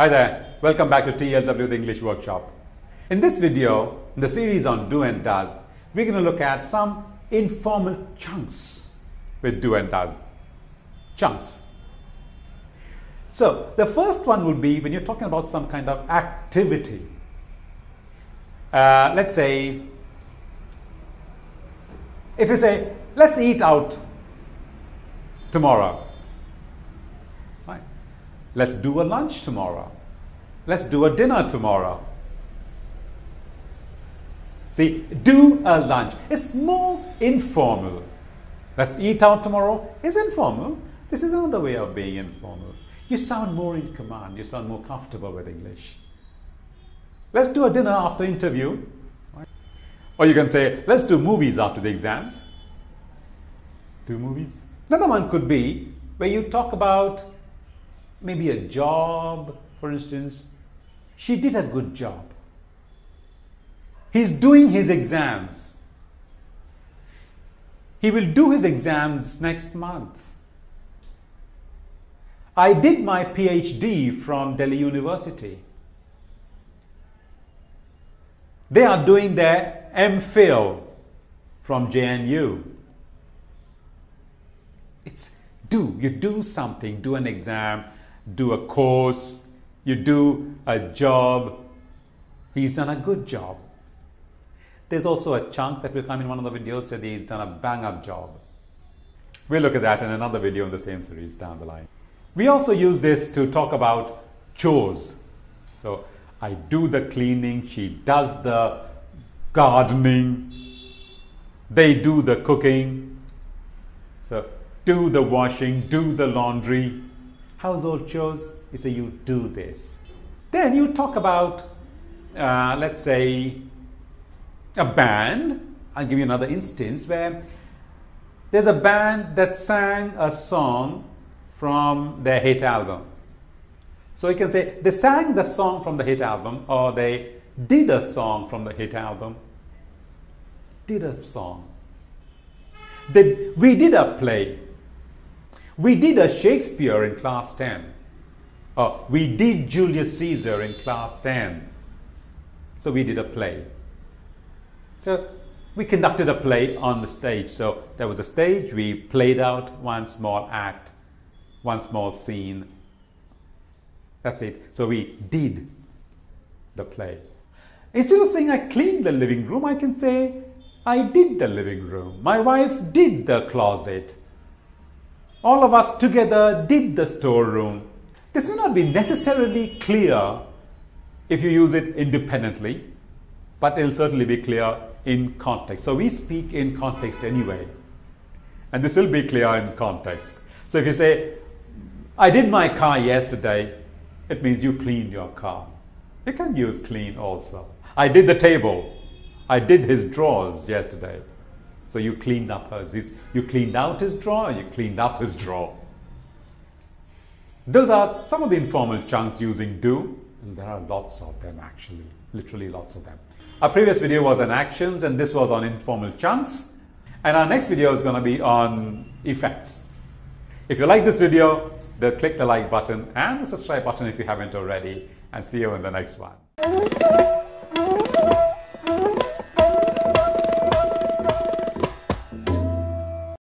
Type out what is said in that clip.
Hi there, welcome back to TLW, the English Workshop. In this video, in the series on do and does, we're going to look at some informal chunks with do and does. Chunks. So, the first one would be when you're talking about some kind of activity. Let's say, if you say, let's eat out tomorrow. Let's do a lunch tomorrow. Let's do a dinner tomorrow. See, do a lunch is more informal. Let's eat out tomorrow is informal. This is another way of being informal. You sound more in command. You sound more comfortable with English. Let's do a dinner after interview. Or you can say, let's do movies after the exams. Do movies. Another one could be where you talk about maybe a job, for instance. She did a good job. He's doing his exams. He will do his exams next month. I did my PhD from Delhi University. They are doing their MPhil from JNU. It's do. You do something, do an exam, do a course, you do a job. He's done a good job. There's also a chunk that will come in one of the videos that he's done a bang-up job. We'll look at that in another video in the same series down the line. We also use this to talk about chores. So, I do the cleaning, she does the gardening, they do the cooking. So, do the washing, do the laundry. Household chores, you say you do this. Then you talk about, let's say, a band. I'll give you another instance where there's a band that sang a song from their hit album. So you can say they sang the song from the hit album, or they did a song from the hit album. Did a song. We did a play. We did a Shakespeare in class 10. Or we did Julius Caesar in class 10. So we did a play. So we conducted a play on the stage. So there was a stage. We played out one small act, one small scene. That's it. So we did the play. Instead of saying I cleaned the living room, I can say I did the living room. My wife did the closet. All of us together did the storeroom. This may not be necessarily clear if you use it independently, but it'll certainly be clear in context. So we speak in context anyway, and this will be clear in context. So if you say, I did my car yesterday, it means you cleaned your car. You can use clean also. I did the table. I did his drawers yesterday. So you cleaned up hers. You cleaned out his drawer, you cleaned up his drawer. Those are some of the informal chunks using do, and there are lots of them actually, literally lots of them. Our previous video was on actions, and this was on informal chunks, and our next video is going to be on effects. If you like this video, then click the like button and the subscribe button if you haven't already, and see you in the next one.